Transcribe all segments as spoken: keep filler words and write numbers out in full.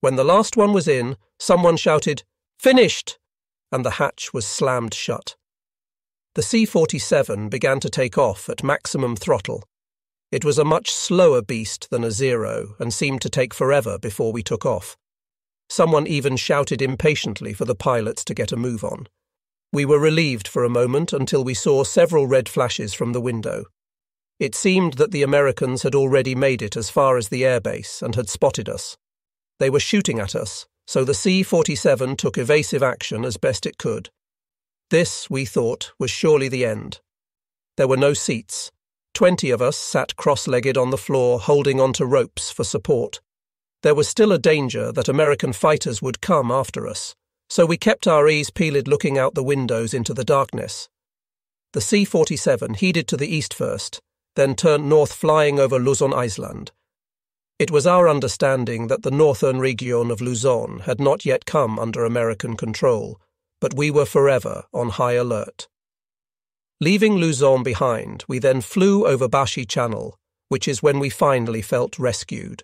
When the last one was in, someone shouted, "Finished!" and the hatch was slammed shut. The C forty-seven began to take off at maximum throttle. It was a much slower beast than a Zero and seemed to take forever before we took off. Someone even shouted impatiently for the pilots to get a move on. We were relieved for a moment until we saw several red flashes from the window. It seemed that the Americans had already made it as far as the airbase and had spotted us. They were shooting at us, so the C forty-seven took evasive action as best it could. This, we thought, was surely the end. There were no seats. Twenty of us sat cross-legged on the floor, holding onto ropes for support. There was still a danger that American fighters would come after us, so we kept our eyes peeled looking out the windows into the darkness. The C forty-seven headed to the east first, then turned north flying over Luzon Island. It was our understanding that the northern region of Luzon had not yet come under American control, but we were forever on high alert. Leaving Luzon behind, we then flew over Bashi Channel, which is when we finally felt rescued.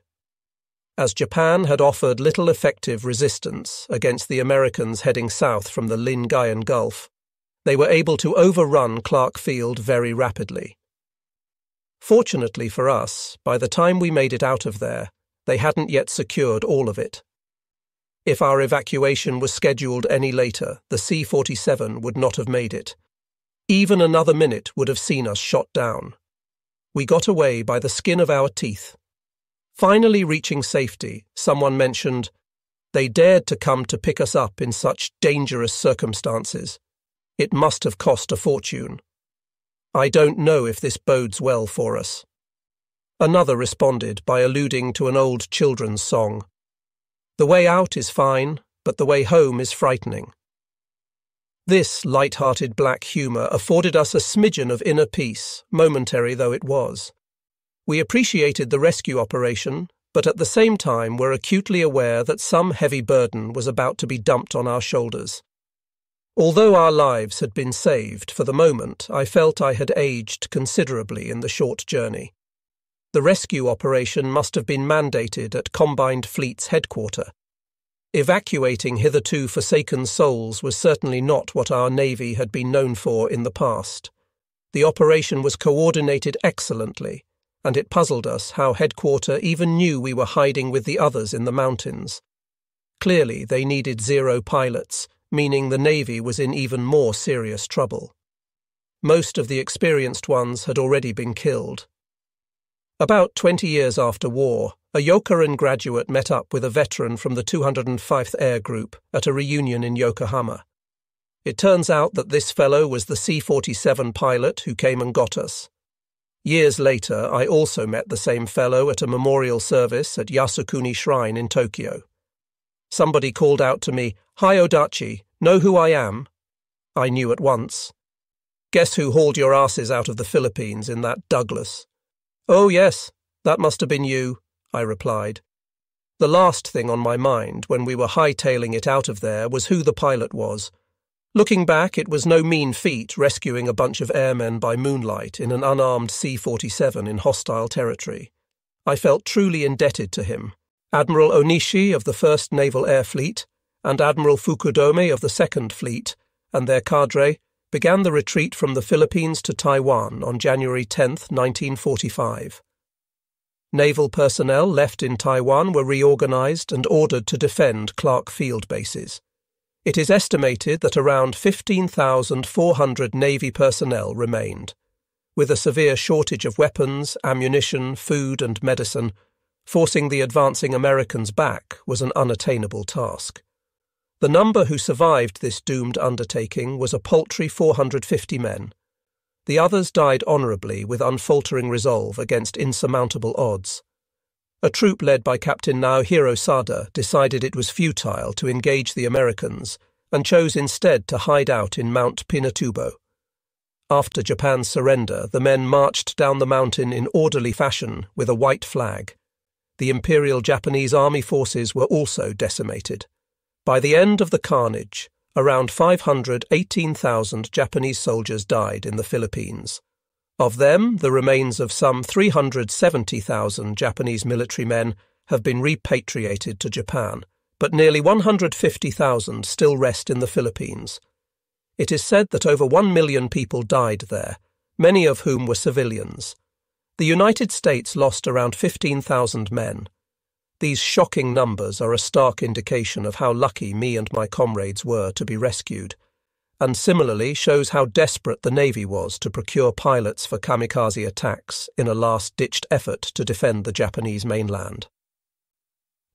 As Japan had offered little effective resistance against the Americans heading south from the Lingayen Gulf, they were able to overrun Clark Field very rapidly. Fortunately for us, by the time we made it out of there, they hadn't yet secured all of it. If our evacuation was scheduled any later, the C forty-seven would not have made it. Even another minute would have seen us shot down. We got away by the skin of our teeth. Finally reaching safety, someone mentioned, "They dared to come to pick us up in such dangerous circumstances. It must have cost a fortune." I don't know if this bodes well for us. Another responded by alluding to an old children's song. The way out is fine, but the way home is frightening. This light-hearted black humour afforded us a smidgen of inner peace, momentary though it was. We appreciated the rescue operation, but at the same time were acutely aware that some heavy burden was about to be dumped on our shoulders. Although our lives had been saved for the moment, I felt I had aged considerably in the short journey. The rescue operation must have been mandated at Combined Fleet's headquarter. Evacuating hitherto forsaken souls was certainly not what our Navy had been known for in the past. The operation was coordinated excellently, and it puzzled us how headquarter even knew we were hiding with the others in the mountains. Clearly, they needed Zero pilots, meaning the Navy was in even more serious trouble. Most of the experienced ones had already been killed. About twenty years after war, a Yokaren graduate met up with a veteran from the two hundred fifth Air Group at a reunion in Yokohama. It turns out that this fellow was the C forty-seven pilot who came and got us. Years later, I also met the same fellow at a memorial service at Yasukuni Shrine in Tokyo. Somebody called out to me, "Hi Odachi, know who I am?" I knew at once. "Guess who hauled your asses out of the Philippines in that Douglas?" "Oh yes, that must have been you," I replied. The last thing on my mind when we were hightailing it out of there was who the pilot was. Looking back, it was no mean feat rescuing a bunch of airmen by moonlight in an unarmed C forty-seven in hostile territory. I felt truly indebted to him. Admiral Onishi of the first Naval Air Fleet and Admiral Fukudome of the second Fleet and their cadre began the retreat from the Philippines to Taiwan on January tenth, nineteen forty-five. Naval personnel left in Taiwan were reorganized and ordered to defend Clark Field bases. It is estimated that around fifteen thousand four hundred Navy personnel remained. With a severe shortage of weapons, ammunition, food and medicine, forcing the advancing Americans back was an unattainable task. The number who survived this doomed undertaking was a paltry four hundred fifty men. The others died honourably with unfaltering resolve against insurmountable odds. A troop led by Captain Naohiro Sada decided it was futile to engage the Americans and chose instead to hide out in Mount Pinatubo. After Japan's surrender, the men marched down the mountain in orderly fashion with a white flag. The Imperial Japanese Army forces were also decimated. By the end of the carnage, around five hundred eighteen thousand Japanese soldiers died in the Philippines. Of them, the remains of some three hundred seventy thousand Japanese military men have been repatriated to Japan, but nearly one hundred fifty thousand still rest in the Philippines. It is said that over one million people died there, many of whom were civilians. The United States lost around fifteen thousand men. These shocking numbers are a stark indication of how lucky me and my comrades were to be rescued, and similarly shows how desperate the Navy was to procure pilots for kamikaze attacks in a last-ditched effort to defend the Japanese mainland.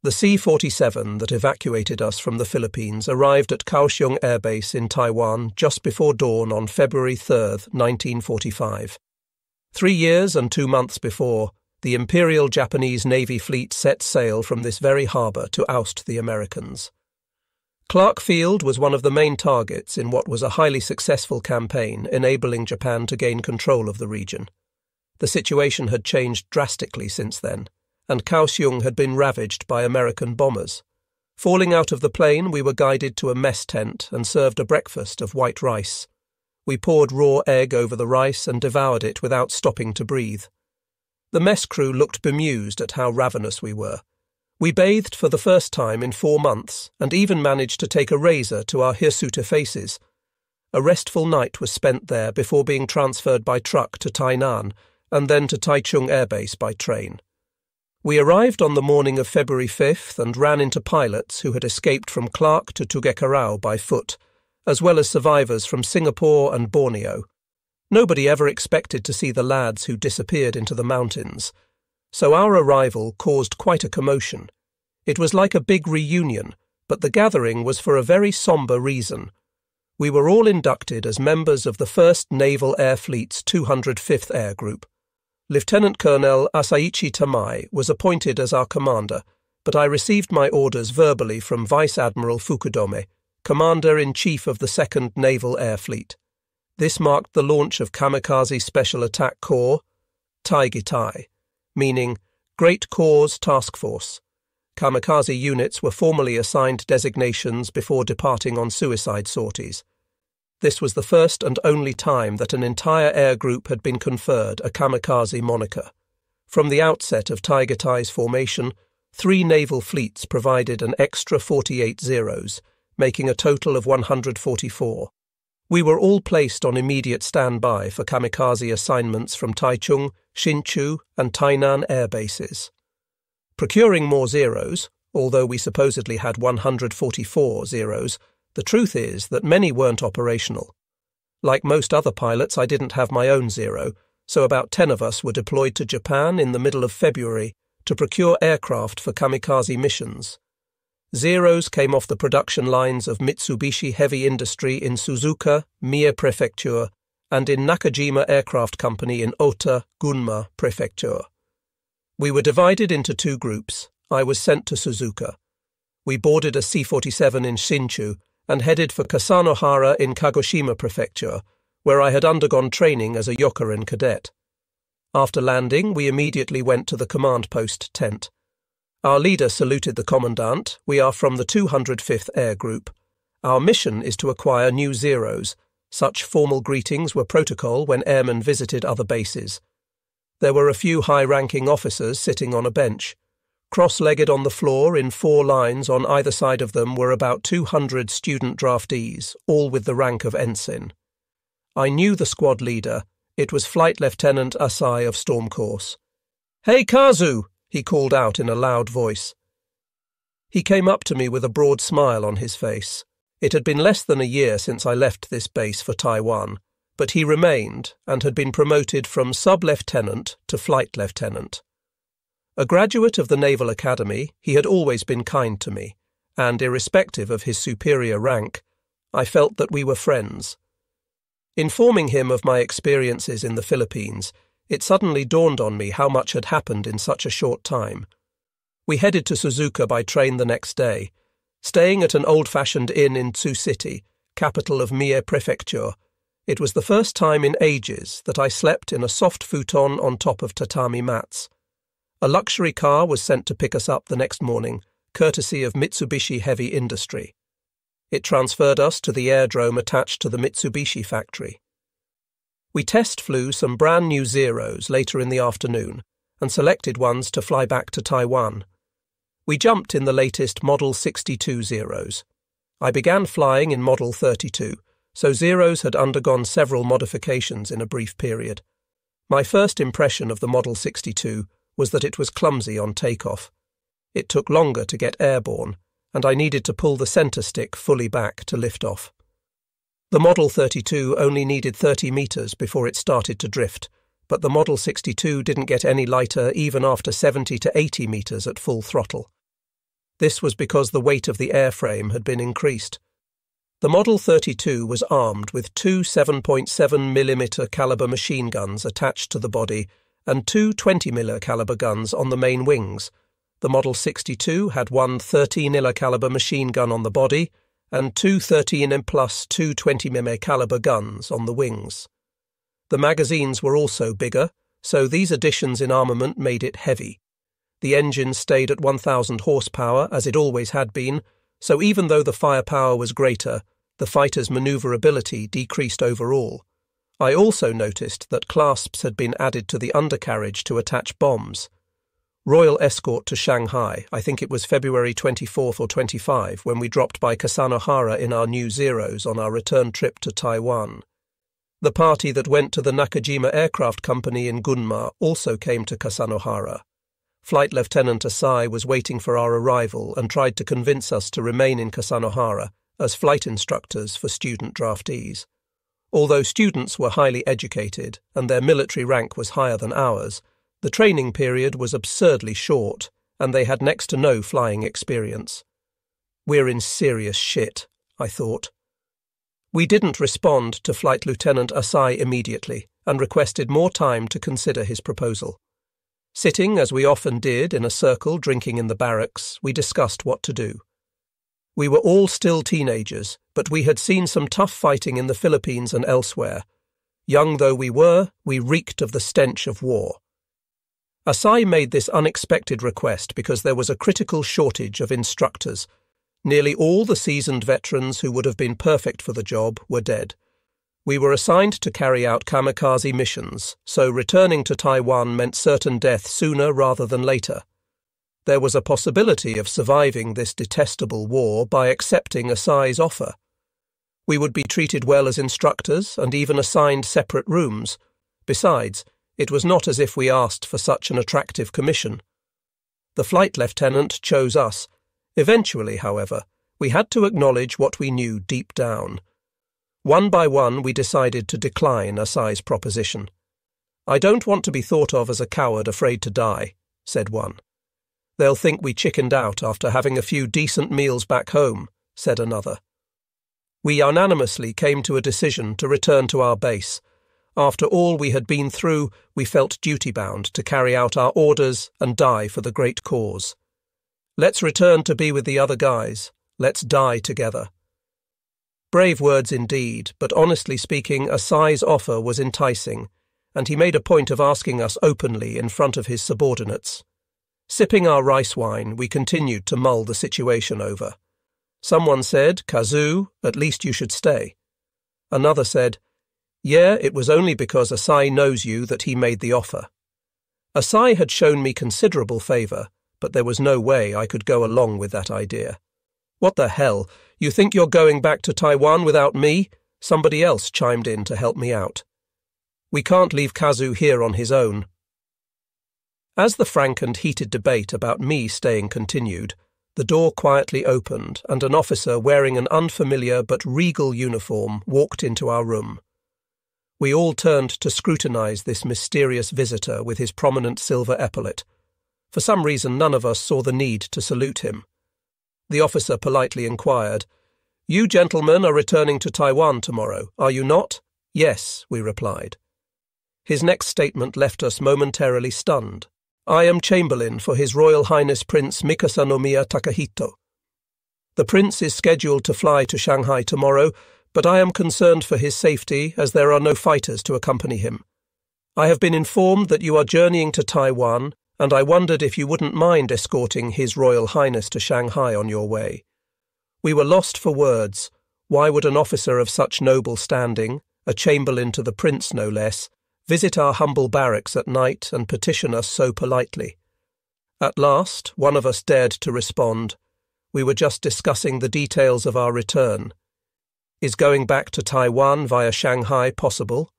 The C forty-seven that evacuated us from the Philippines arrived at Kaohsiung Air Base in Taiwan just before dawn on February third, nineteen forty-five. Three years and two months before, the Imperial Japanese Navy fleet set sail from this very harbour to oust the Americans. Clark Field was one of the main targets in what was a highly successful campaign enabling Japan to gain control of the region. The situation had changed drastically since then, and Kaohsiung had been ravaged by American bombers. Falling out of the plane, we were guided to a mess tent and served a breakfast of white rice. We poured raw egg over the rice and devoured it without stopping to breathe. The mess crew looked bemused at how ravenous we were. We bathed for the first time in four months and even managed to take a razor to our hirsuta faces. A restful night was spent there before being transferred by truck to Tainan and then to Taichung Air Base by train. We arrived on the morning of February fifth and ran into pilots who had escaped from Clark to Tuguecarao by foot, as well as survivors from Singapore and Borneo. Nobody ever expected to see the lads who disappeared into the mountains, so our arrival caused quite a commotion. It was like a big reunion, but the gathering was for a very sombre reason. We were all inducted as members of the first Naval Air Fleet's two hundred fifth Air Group. Lieutenant Colonel Asaichi Tamai was appointed as our commander, but I received my orders verbally from Vice Admiral Fukudome, Commander-in-Chief of the second Naval Air Fleet. This marked the launch of Kamikaze Special Attack Corps, Taigitai, meaning Great Corps Task Force. Kamikaze units were formally assigned designations before departing on suicide sorties. This was the first and only time that an entire air group had been conferred a kamikaze moniker. From the outset of Taigitai's formation, three naval fleets provided an extra forty-eight Zeros, making a total of one hundred forty-four. We were all placed on immediate standby for kamikaze assignments from Taichung, Xinchu, and Tainan air bases. Procuring more Zeros, although we supposedly had one hundred forty-four Zeros, the truth is that many weren't operational. Like most other pilots, I didn't have my own Zero, so about ten of us were deployed to Japan in the middle of February to procure aircraft for kamikaze missions. Zeros came off the production lines of Mitsubishi Heavy Industry in Suzuka, Mie Prefecture, and in Nakajima Aircraft Company in Ota, Gunma Prefecture. We were divided into two groups. I was sent to Suzuka. We boarded a C forty-seven in Xinchu, and headed for Kasanohara in Kagoshima Prefecture, where I had undergone training as a Yokaren cadet. After landing, we immediately went to the command post tent. Our leader saluted the commandant. We are from the two hundred fifth Air Group. Our mission is to acquire new Zeros. Such formal greetings were protocol when airmen visited other bases. There were a few high-ranking officers sitting on a bench. Cross-legged on the floor in four lines on either side of them were about two hundred student draftees, all with the rank of ensign. I knew the squad leader. It was Flight Lieutenant Asai of Storm Course. "Hey, Kazu!" he called out in a loud voice. He came up to me with a broad smile on his face. It had been less than a year since I left this base for Taiwan, but he remained and had been promoted from sub-lieutenant to flight lieutenant. A graduate of the Naval Academy, he had always been kind to me, and irrespective of his superior rank, I felt that we were friends. Informing him of my experiences in the Philippines, it suddenly dawned on me how much had happened in such a short time. We headed to Suzuka by train the next day, staying at an old-fashioned inn in Tsu City, capital of Mie Prefecture. It was the first time in ages that I slept in a soft futon on top of tatami mats. A luxury car was sent to pick us up the next morning, courtesy of Mitsubishi Heavy Industry. It transferred us to the aerodrome attached to the Mitsubishi factory. We test flew some brand new Zeros later in the afternoon, and selected ones to fly back to Taiwan. We jumped in the latest Model sixty-two Zeros. I began flying in Model thirty-two, so Zeros had undergone several modifications in a brief period. My first impression of the Model sixty-two was that it was clumsy on takeoff. It took longer to get airborne, and I needed to pull the centre stick fully back to lift off. The Model thirty-two only needed thirty metres before it started to drift, but the Model sixty-two didn't get any lighter even after seventy to eighty metres at full throttle. This was because the weight of the airframe had been increased. The Model thirty-two was armed with two seven point seven millimetre calibre machine guns attached to the body and two twenty millimetre calibre guns on the main wings. The Model sixty-two had one thirteen millimetre calibre machine gun on the body and two thirteen and plus two twenty millimetre calibre guns on the wings. The magazines were also bigger, so these additions in armament made it heavy. The engine stayed at one thousand horsepower, as it always had been, so even though the firepower was greater, the fighter's manoeuvrability decreased overall. I also noticed that clasps had been added to the undercarriage to attach bombs. Royal escort to Shanghai, I think it was February twenty-fourth or twenty-fifth, when we dropped by Kasanohara in our new Zeros on our return trip to Taiwan. The party that went to the Nakajima Aircraft Company in Gunma also came to Kasanohara. Flight Lieutenant Asai was waiting for our arrival and tried to convince us to remain in Kasanohara as flight instructors for student draftees. Although students were highly educated and their military rank was higher than ours, the training period was absurdly short, and they had next to no flying experience. We're in serious shit, I thought. We didn't respond to Flight Lieutenant Asai immediately and requested more time to consider his proposal. Sitting, as we often did, in a circle drinking in the barracks, we discussed what to do. We were all still teenagers, but we had seen some tough fighting in the Philippines and elsewhere. Young though we were, we reeked of the stench of war. Asai made this unexpected request because there was a critical shortage of instructors. Nearly all the seasoned veterans who would have been perfect for the job were dead. We were assigned to carry out kamikaze missions, so returning to Taiwan meant certain death sooner rather than later. There was a possibility of surviving this detestable war by accepting Asai's offer. We would be treated well as instructors and even assigned separate rooms. Besides, it was not as if we asked for such an attractive commission. The flight lieutenant chose us. Eventually, however, we had to acknowledge what we knew deep down. One by one, we decided to decline Asai's proposition. "I don't want to be thought of as a coward afraid to die," said one. "They'll think we chickened out after having a few decent meals back home," said another. We unanimously came to a decision to return to our base. After all we had been through, we felt duty-bound to carry out our orders and die for the great cause. Let's return to be with the other guys. Let's die together. Brave words indeed, but honestly speaking, Asai's offer was enticing, and he made a point of asking us openly in front of his subordinates. Sipping our rice wine, we continued to mull the situation over. Someone said, "Kazu, at least you should stay." Another said, "Yeah, it was only because Asai knows you that he made the offer." Asai had shown me considerable favour, but there was no way I could go along with that idea. "What the hell? You think you're going back to Taiwan without me?" Somebody else chimed in to help me out. "We can't leave Kazu here on his own." As the frank and heated debate about me staying continued, the door quietly opened and an officer wearing an unfamiliar but regal uniform walked into our room. We all turned to scrutinise this mysterious visitor with his prominent silver epaulette. For some reason none of us saw the need to salute him. The officer politely inquired, "You gentlemen are returning to Taiwan tomorrow, are you not?" "Yes," we replied. His next statement left us momentarily stunned. "I am Chamberlain for His Royal Highness Prince Mikasanomiya Takahito. The Prince is scheduled to fly to Shanghai tomorrow, but I am concerned for his safety as there are no fighters to accompany him. I have been informed that you are journeying to Taiwan, and I wondered if you wouldn't mind escorting His Royal Highness to Shanghai on your way." We were lost for words. Why would an officer of such noble standing, a chamberlain to the Prince no less, visit our humble barracks at night and petition us so politely? At last, one of us dared to respond. We were just discussing the details of our return. Is going back to Taiwan via Shanghai possible?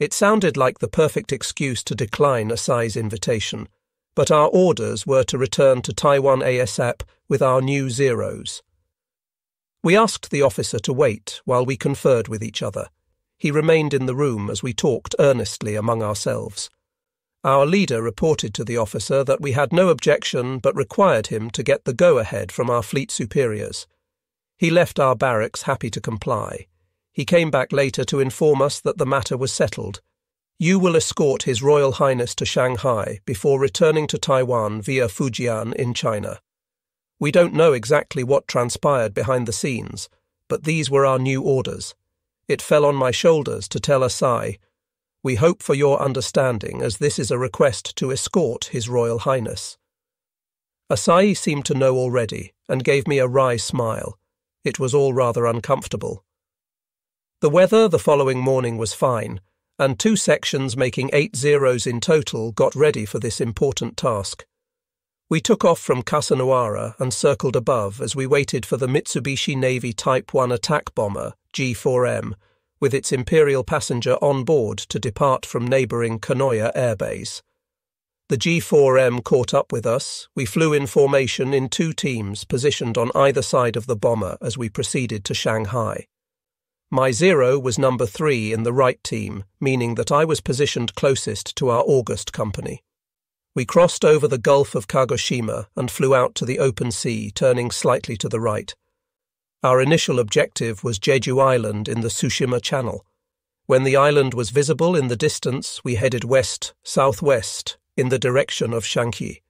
It sounded like the perfect excuse to decline Asai's invitation, but our orders were to return to Taiwan ASAP with our new Zeros. We asked the officer to wait while we conferred with each other. He remained in the room as we talked earnestly among ourselves. Our leader reported to the officer that we had no objection but required him to get the go-ahead from our fleet superiors. He left our barracks happy to comply. He came back later to inform us that the matter was settled. You will escort His Royal Highness to Shanghai before returning to Taiwan via Fujian in China. We don't know exactly what transpired behind the scenes, but these were our new orders. It fell on my shoulders to tell Asai, "We hope for your understanding as this is a request to escort His Royal Highness." Asai seemed to know already and gave me a wry smile. It was all rather uncomfortable. The weather the following morning was fine, and two sections making eight Zeros in total got ready for this important task. We took off from Kasanohara and circled above as we waited for the Mitsubishi Navy Type one attack bomber, G four M, with its Imperial passenger on board to depart from neighbouring Konoya Air Base. The G four M caught up with us. We flew in formation in two teams positioned on either side of the bomber as we proceeded to Shanghai. My Zero was number three in the right team, meaning that I was positioned closest to our August company. We crossed over the Gulf of Kagoshima and flew out to the open sea, turning slightly to the right. Our initial objective was Jeju Island in the Tsushima Channel. When the island was visible in the distance, we headed west-southwest in the direction of Shanxi.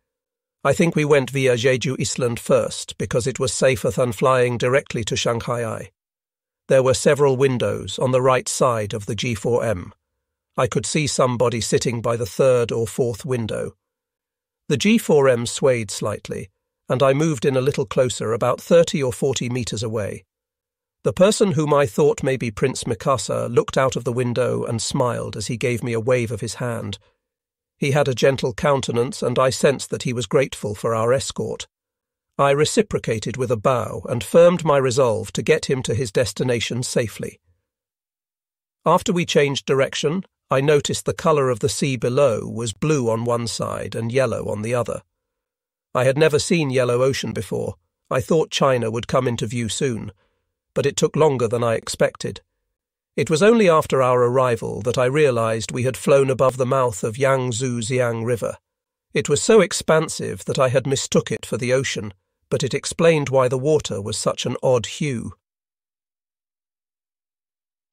I think we went via Jeju Island first because it was safer than flying directly to Shanghai. There were several windows on the right side of the G four M. I could see somebody sitting by the third or fourth window. The G four M swayed slightly, and I moved in a little closer, about thirty or forty metres away. The person whom I thought may be Prince Mikasa looked out of the window and smiled as he gave me a wave of his hand. He had a gentle countenance, and I sensed that he was grateful for our escort. I reciprocated with a bow and firmed my resolve to get him to his destination safely. After we changed direction, I noticed the colour of the sea below was blue on one side and yellow on the other. I had never seen yellow ocean before. I thought China would come into view soon, but it took longer than I expected. It was only after our arrival that I realised we had flown above the mouth of Yangtze-Ziang River. It was so expansive that I had mistook it for the ocean, but it explained why the water was such an odd hue.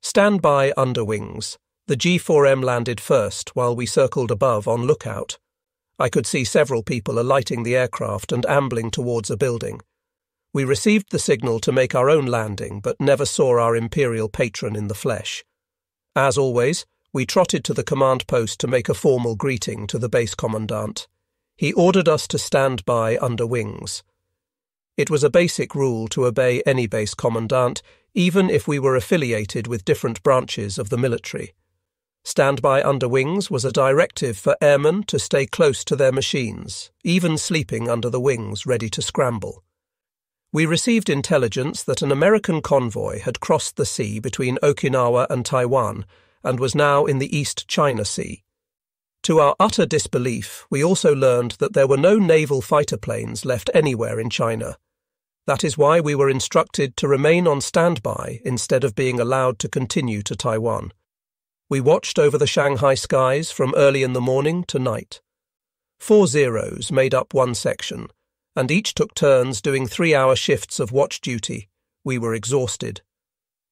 Standby underwings. The G four M landed first while we circled above on lookout. I could see several people alighting the aircraft and ambling towards a building. We received the signal to make our own landing, but never saw our imperial patron in the flesh. As always, we trotted to the command post to make a formal greeting to the base commandant. He ordered us to stand by under wings. It was a basic rule to obey any base commandant, even if we were affiliated with different branches of the military. Standby underwings was a directive for airmen to stay close to their machines, even sleeping under the wings ready to scramble. We received intelligence that an American convoy had crossed the sea between Okinawa and Taiwan and was now in the East China Sea. To our utter disbelief, we also learned that there were no naval fighter planes left anywhere in China. That is why we were instructed to remain on standby instead of being allowed to continue to Taiwan. We watched over the Shanghai skies from early in the morning to night. Four Zeros made up one section, and each took turns doing three-hour shifts of watch duty. We were exhausted.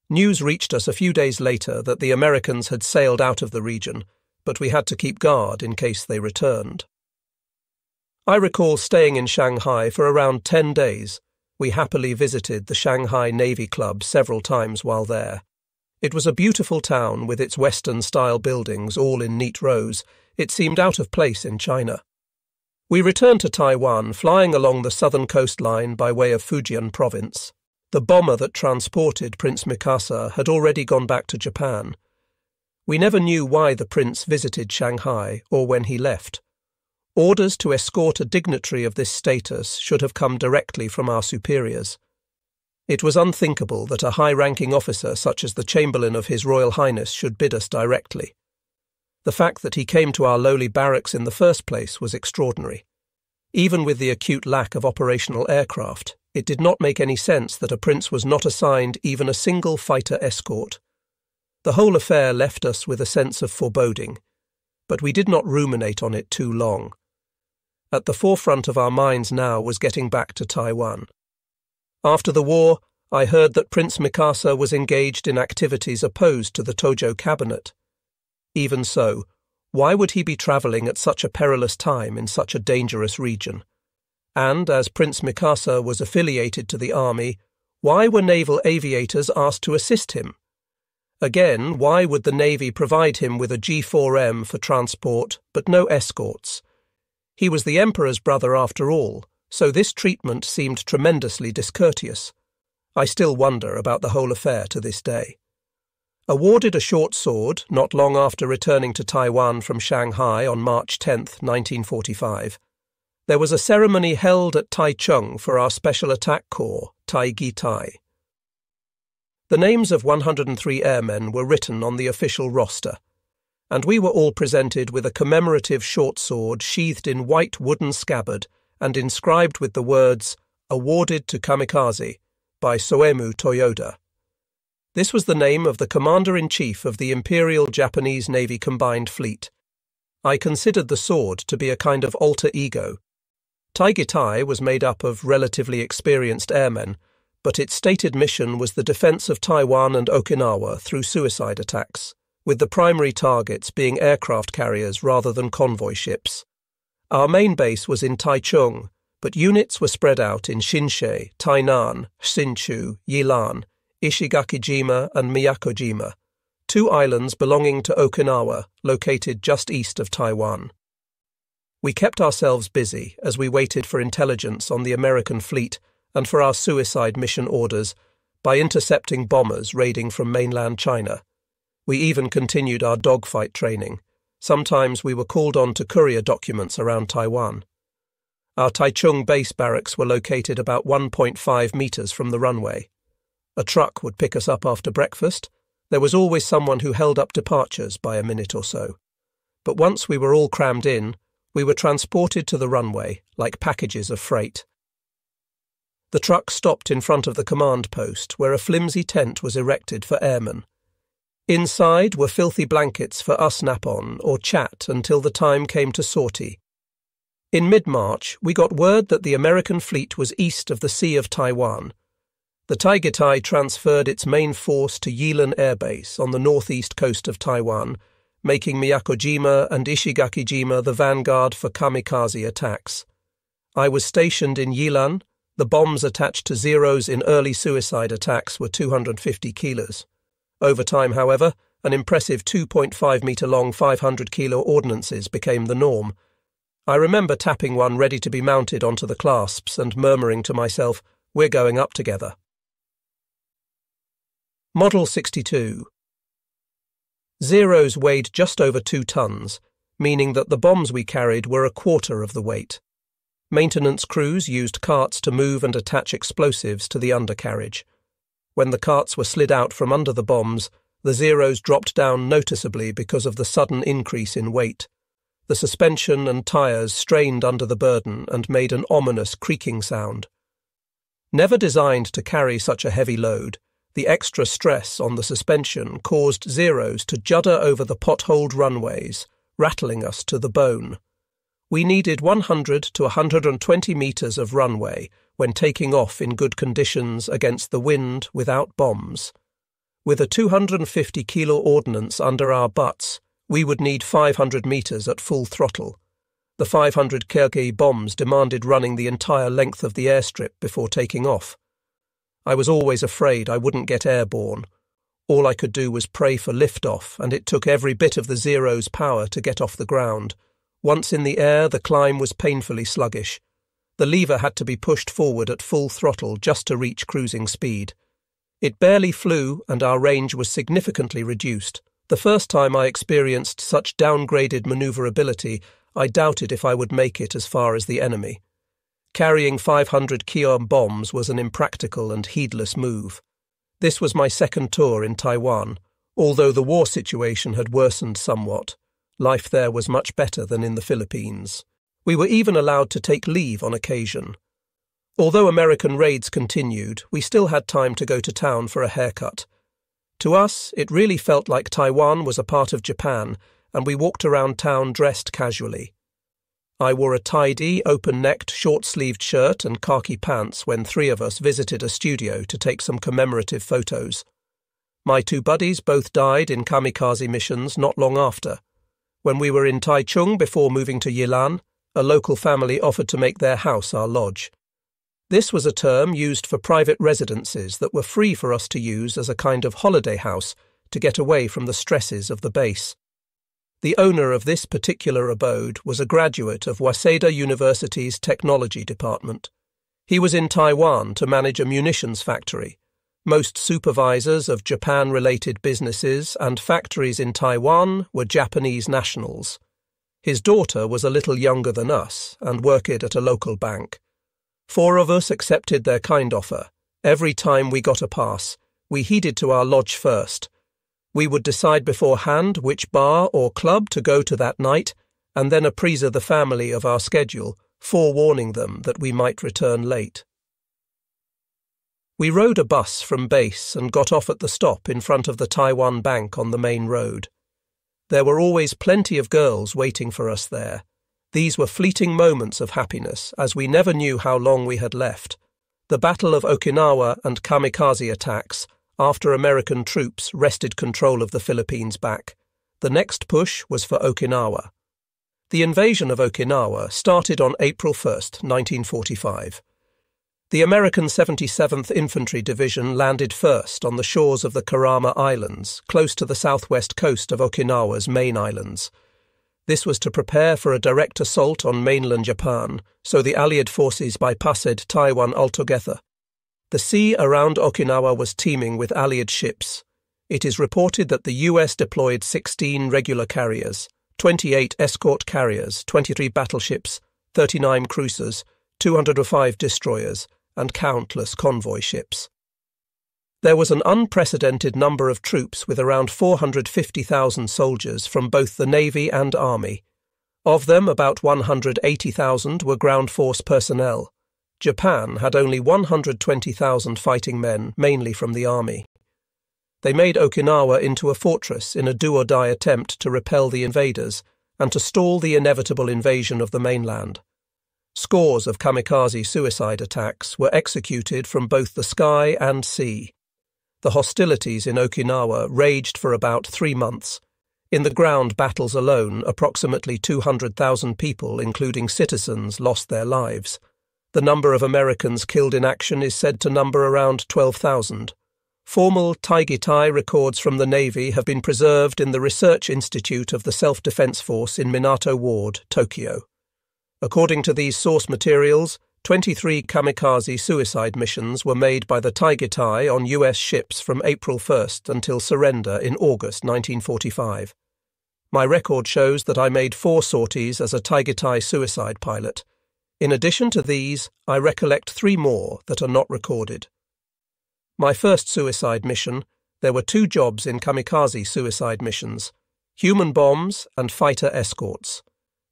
News reached us a few days later that the Americans had sailed out of the region, but we had to keep guard in case they returned. I recall staying in Shanghai for around ten days. We happily visited the Shanghai Navy Club several times while there. It was a beautiful town with its Western-style buildings all in neat rows. It seemed out of place in China. We returned to Taiwan, flying along the southern coastline by way of Fujian province. The bomber that transported Prince Mikasa had already gone back to Japan. We never knew why the prince visited Shanghai or when he left. Orders to escort a dignitary of this status should have come directly from our superiors. It was unthinkable that a high-ranking officer such as the Chamberlain of His Royal Highness should bid us directly. The fact that he came to our lowly barracks in the first place was extraordinary. Even with the acute lack of operational aircraft, it did not make any sense that a prince was not assigned even a single fighter escort. The whole affair left us with a sense of foreboding, but we did not ruminate on it too long. At the forefront of our minds now was getting back to Taiwan. After the war, I heard that Prince Mikasa was engaged in activities opposed to the Tojo cabinet. Even so, why would he be travelling at such a perilous time in such a dangerous region? And, as Prince Mikasa was affiliated to the army, why were naval aviators asked to assist him? Again, why would the Navy provide him with a G four M for transport, but no escorts? He was the Emperor's brother after all, so this treatment seemed tremendously discourteous. I still wonder about the whole affair to this day. Awarded a short sword not long after returning to Taiwan from Shanghai on March tenth, nineteen forty-five, there was a ceremony held at Taichung for our Special Attack Corps, Taigitai. The names of one hundred and three airmen were written on the official roster, and we were all presented with a commemorative short sword sheathed in white wooden scabbard and inscribed with the words, "Awarded to Kamikaze," by Soemu Toyoda. This was the name of the Commander-in-Chief of the Imperial Japanese Navy Combined Fleet. I considered the sword to be a kind of alter ego. Taigitai was made up of relatively experienced airmen, but its stated mission was the defence of Taiwan and Okinawa through suicide attacks, with the primary targets being aircraft carriers rather than convoy ships. Our main base was in Taichung, but units were spread out in Shinsei, Tainan, Xinchu, Yilan, Ishigakijima and Miyakojima, two islands belonging to Okinawa located just east of Taiwan. We kept ourselves busy as we waited for intelligence on the American fleet and for our suicide mission orders by intercepting bombers raiding from mainland China. We even continued our dogfight training. Sometimes we were called on to courier documents around Taiwan. Our Taichung base barracks were located about one point five meters from the runway. A truck would pick us up after breakfast. There was always someone who held up departures by a minute or so. But once we were all crammed in, we were transported to the runway like packages of freight. The truck stopped in front of the command post, where a flimsy tent was erected for airmen. Inside were filthy blankets for us nap-on or chat until the time came to sortie. In mid-March, we got word that the American fleet was east of the Sea of Taiwan. The Taigitai transferred its main force to Yilan Air Base on the northeast coast of Taiwan, making Miyakojima and Ishigakijima the vanguard for kamikaze attacks. I was stationed in Yilan. The bombs attached to Zeros in early suicide attacks were two hundred fifty kilos. Over time, however, an impressive two point five meter long five hundred kilo ordnances became the norm. I remember tapping one ready to be mounted onto the clasps and murmuring to myself, "We're going up together." Model sixty-two. Zeros weighed just over two tons, meaning that the bombs we carried were a quarter of the weight. Maintenance crews used carts to move and attach explosives to the undercarriage. When the carts were slid out from under the bombs, the Zeros dropped down noticeably because of the sudden increase in weight. The suspension and tyres strained under the burden and made an ominous creaking sound. Never designed to carry such a heavy load, the extra stress on the suspension caused Zeros to judder over the potholed runways, rattling us to the bone. We needed one hundred to one hundred twenty meters of runway when taking off in good conditions against the wind without bombs. With a two hundred fifty kilo ordnance under our butts, we would need five hundred meters at full throttle. The five hundred kilogram bombs demanded running the entire length of the airstrip before taking off. I was always afraid I wouldn't get airborne. All I could do was pray for liftoff, and it took every bit of the Zero's power to get off the ground. Once in the air, the climb was painfully sluggish. The lever had to be pushed forward at full throttle just to reach cruising speed. It barely flew, and our range was significantly reduced. The first time I experienced such downgraded manoeuvrability, I doubted if I would make it as far as the enemy. Carrying five hundred kilogram bombs was an impractical and heedless move. This was my second tour in Taiwan, although the war situation had worsened somewhat. Life there was much better than in the Philippines. We were even allowed to take leave on occasion. Although American raids continued, we still had time to go to town for a haircut. To us, it really felt like Taiwan was a part of Japan, and we walked around town dressed casually. I wore a tidy, open-necked, short-sleeved shirt and khaki pants when three of us visited a studio to take some commemorative photos. My two buddies both died in kamikaze missions not long after. When we were in Taichung before moving to Yilan, a local family offered to make their house our lodge. This was a term used for private residences that were free for us to use as a kind of holiday house to get away from the stresses of the base. The owner of this particular abode was a graduate of Waseda University's technology department. He was in Taiwan to manage a munitions factory. Most supervisors of Japan-related businesses and factories in Taiwan were Japanese nationals. His daughter was a little younger than us and worked at a local bank. Four of us accepted their kind offer. Every time we got a pass, we headed to our lodge first. We would decide beforehand which bar or club to go to that night, and then apprise the family of our schedule, forewarning them that we might return late. We rode a bus from base and got off at the stop in front of the Taiwan Bank on the main road. There were always plenty of girls waiting for us there. These were fleeting moments of happiness, as we never knew how long we had left. The Battle of Okinawa and kamikaze attacks, after American troops wrested control of the Philippines back. The next push was for Okinawa. The invasion of Okinawa started on April first, nineteen forty-five. The American seventy-seventh Infantry Division landed first on the shores of the Kurama Islands, close to the southwest coast of Okinawa's main islands. This was to prepare for a direct assault on mainland Japan, so the Allied forces bypassed Taiwan altogether. The sea around Okinawa was teeming with Allied ships. It is reported that the U S deployed sixteen regular carriers, twenty-eight escort carriers, twenty-three battleships, thirty-nine cruisers, two hundred five destroyers, and countless convoy ships. There was an unprecedented number of troops with around four hundred fifty thousand soldiers from both the Navy and Army. Of them, about one hundred eighty thousand were ground force personnel. Japan had only one hundred twenty thousand fighting men, mainly from the Army. They made Okinawa into a fortress in a do-or-die attempt to repel the invaders and to stall the inevitable invasion of the mainland. Scores of kamikaze suicide attacks were executed from both the sky and sea. The hostilities in Okinawa raged for about three months. In the ground battles alone, approximately two hundred thousand people, including citizens, lost their lives. The number of Americans killed in action is said to number around twelve thousand. Formal Taigitai records from the Navy have been preserved in the Research Institute of the Self-Defense Force in Minato Ward, Tokyo. According to these source materials, twenty-three kamikaze suicide missions were made by the Taigitai on U S ships from April first until surrender in August nineteen forty-five. My record shows that I made four sorties as a Taigitai suicide pilot. In addition to these, I recollect three more that are not recorded. My first suicide mission, there were two jobs in kamikaze suicide missions: human bombs and fighter escorts.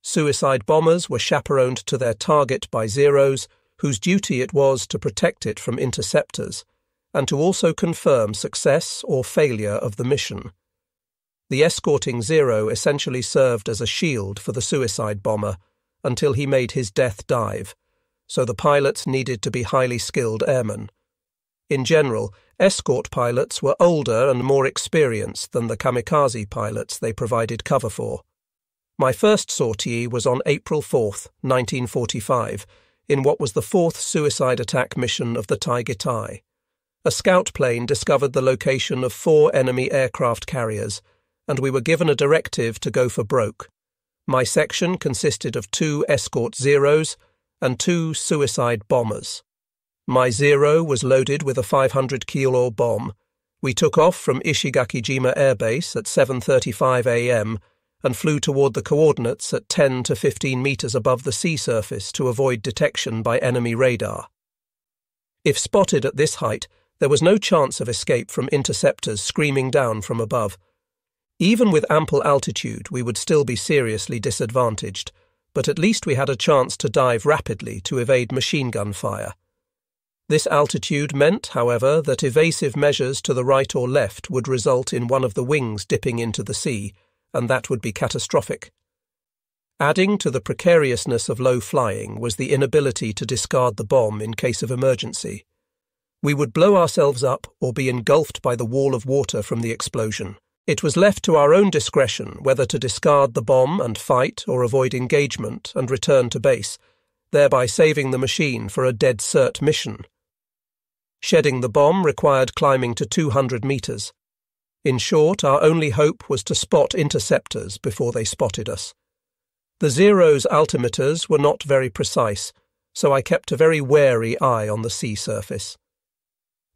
Suicide bombers were chaperoned to their target by Zeros, whose duty it was to protect it from interceptors, and to also confirm success or failure of the mission. The escorting Zero essentially served as a shield for the suicide bomber until he made his death dive, so the pilots needed to be highly skilled airmen. In general, escort pilots were older and more experienced than the kamikaze pilots they provided cover for. My first sortie was on April fourth, nineteen forty-five, in what was the fourth suicide attack mission of the Taigitai. A scout plane discovered the location of four enemy aircraft carriers, and we were given a directive to go for broke. My section consisted of two escort Zeros and two suicide bombers. My Zero was loaded with a five hundred kilogram bomb. We took off from Ishigakijima Air Base at seven thirty-five a m and flew toward the coordinates at ten to fifteen meters above the sea surface to avoid detection by enemy radar. If spotted at this height, there was no chance of escape from interceptors screaming down from above. Even with ample altitude, we would still be seriously disadvantaged, but at least we had a chance to dive rapidly to evade machine gun fire. This altitude meant, however, that evasive measures to the right or left would result in one of the wings dipping into the sea, and that would be catastrophic. Adding to the precariousness of low flying was the inability to discard the bomb in case of emergency. We would blow ourselves up or be engulfed by the wall of water from the explosion. It was left to our own discretion whether to discard the bomb and fight or avoid engagement and return to base, thereby saving the machine for a dead cert mission. Shedding the bomb required climbing to two hundred meters. In short, our only hope was to spot interceptors before they spotted us. The Zero's altimeters were not very precise, so I kept a very wary eye on the sea surface.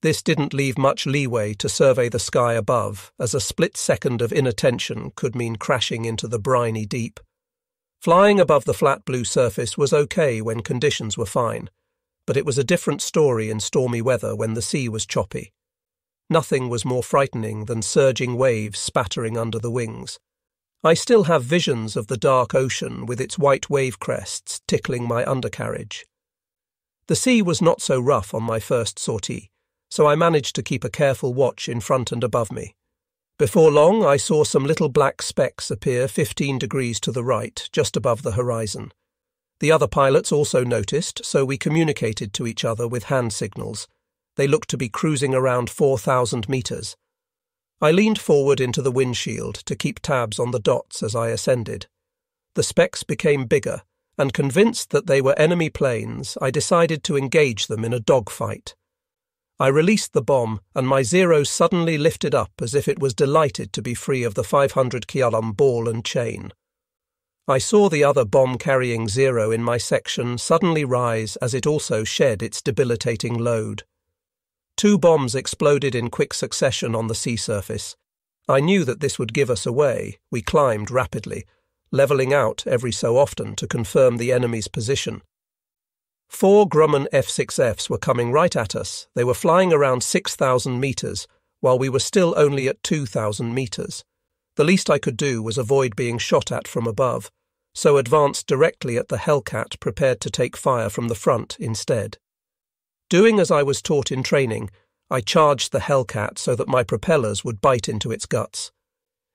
This didn't leave much leeway to survey the sky above, as a split second of inattention could mean crashing into the briny deep. Flying above the flat blue surface was okay when conditions were fine, but it was a different story in stormy weather when the sea was choppy. Nothing was more frightening than surging waves spattering under the wings. I still have visions of the dark ocean with its white wave crests tickling my undercarriage. The sea was not so rough on my first sortie, so I managed to keep a careful watch in front and above me. Before long, I saw some little black specks appear fifteen degrees to the right, just above the horizon. The other pilots also noticed, so we communicated to each other with hand signals. They looked to be cruising around four thousand meters. I leaned forward into the windshield to keep tabs on the dots as I ascended. The specks became bigger, and convinced that they were enemy planes, I decided to engage them in a dogfight. I released the bomb, and my Zero suddenly lifted up as if it was delighted to be free of the five hundred kilogram ball and chain. I saw the other bomb-carrying Zero in my section suddenly rise as it also shed its debilitating load. Two bombs exploded in quick succession on the sea surface. I knew that this would give us away. We climbed rapidly, levelling out every so often to confirm the enemy's position. Four Grumman F six Fs were coming right at us. They were flying around six thousand metres, while we were still only at two thousand metres. The least I could do was avoid being shot at from above, so advanced directly at the Hellcat prepared to take fire from the front instead. Doing as I was taught in training, I charged the Hellcat so that my propellers would bite into its guts.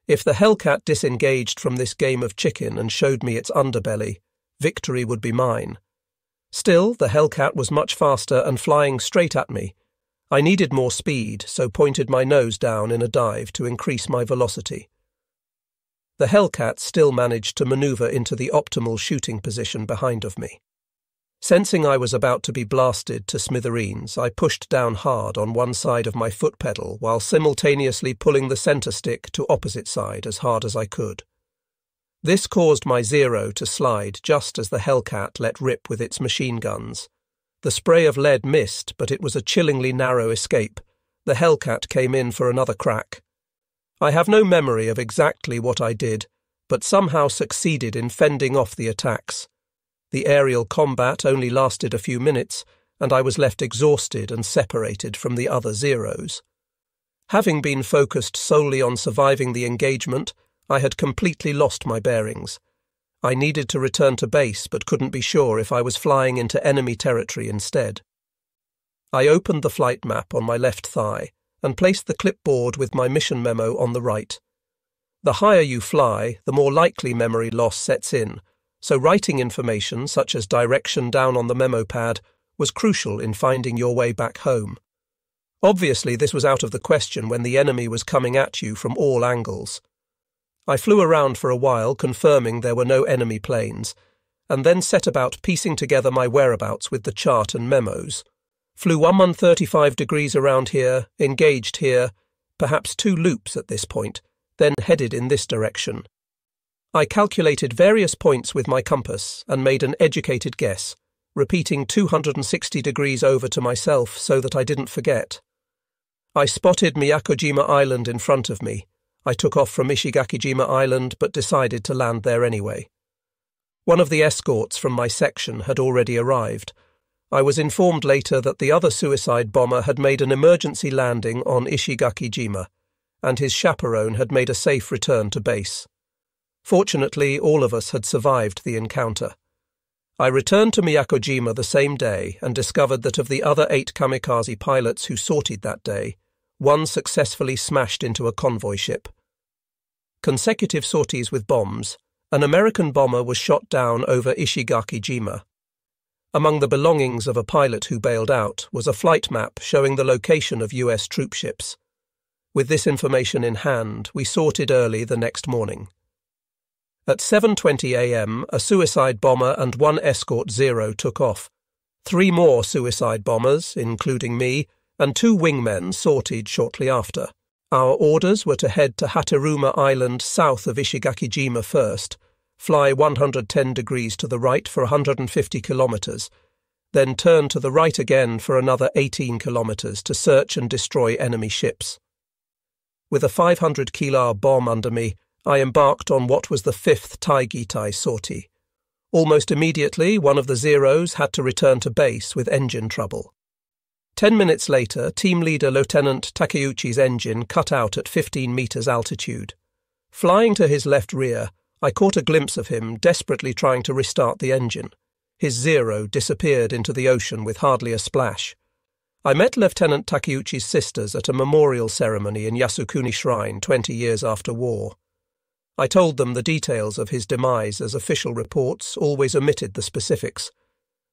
If the Hellcat disengaged from this game of chicken and showed me its underbelly, victory would be mine. Still, the Hellcat was much faster and flying straight at me. I needed more speed, so pointed my nose down in a dive to increase my velocity. The Hellcat still managed to maneuver into the optimal shooting position behind of me. Sensing I was about to be blasted to smithereens, I pushed down hard on one side of my foot pedal while simultaneously pulling the centre stick to opposite side as hard as I could. This caused my Zero to slide just as the Hellcat let rip with its machine guns. The spray of lead missed, but it was a chillingly narrow escape. The Hellcat came in for another crack. I have no memory of exactly what I did, but somehow succeeded in fending off the attacks. The aerial combat only lasted a few minutes, and I was left exhausted and separated from the other Zeros. Having been focused solely on surviving the engagement, I had completely lost my bearings. I needed to return to base but couldn't be sure if I was flying into enemy territory instead. I opened the flight map on my left thigh and placed the clipboard with my mission memo on the right. The higher you fly, the more likely memory loss sets in, so writing information such as direction down on the memo pad was crucial in finding your way back home. Obviously, this was out of the question when the enemy was coming at you from all angles. I flew around for a while, confirming there were no enemy planes, and then set about piecing together my whereabouts with the chart and memos. Flew one hundred thirty-five degrees around here, engaged here, perhaps two loops at this point, then headed in this direction. I calculated various points with my compass and made an educated guess, repeating two hundred sixty degrees over to myself so that I didn't forget. I spotted Miyakojima Island in front of me. I took off from Ishigakijima Island but decided to land there anyway. One of the escorts from my section had already arrived. I was informed later that the other suicide bomber had made an emergency landing on Ishigakijima, and his chaperone had made a safe return to base. Fortunately, all of us had survived the encounter. I returned to Miyakojima the same day and discovered that of the other eight kamikaze pilots who sortied that day, one successfully smashed into a convoy ship. Consecutive sorties with bombs, an American bomber was shot down over Ishigakijima. Among the belongings of a pilot who bailed out was a flight map showing the location of U S troop ships. With this information in hand, we sorted early the next morning. At seven twenty a m, a suicide bomber and one escort Zero took off. Three more suicide bombers, including me, and two wingmen sortied shortly after. Our orders were to head to Hateruma Island south of Ishigakijima first, fly one hundred ten degrees to the right for one hundred fifty kilometers, then turn to the right again for another eighteen kilometers to search and destroy enemy ships. With a five hundred kilar bomb under me, I embarked on what was the fifth Taigitai sortie. Almost immediately, one of the Zeros had to return to base with engine trouble. Ten minutes later, team leader Lieutenant Takeuchi's engine cut out at fifteen meters altitude. Flying to his left rear, I caught a glimpse of him desperately trying to restart the engine. His Zero disappeared into the ocean with hardly a splash. I met Lieutenant Takeuchi's sisters at a memorial ceremony in Yasukuni Shrine twenty years after war. I told them the details of his demise, as official reports always omitted the specifics.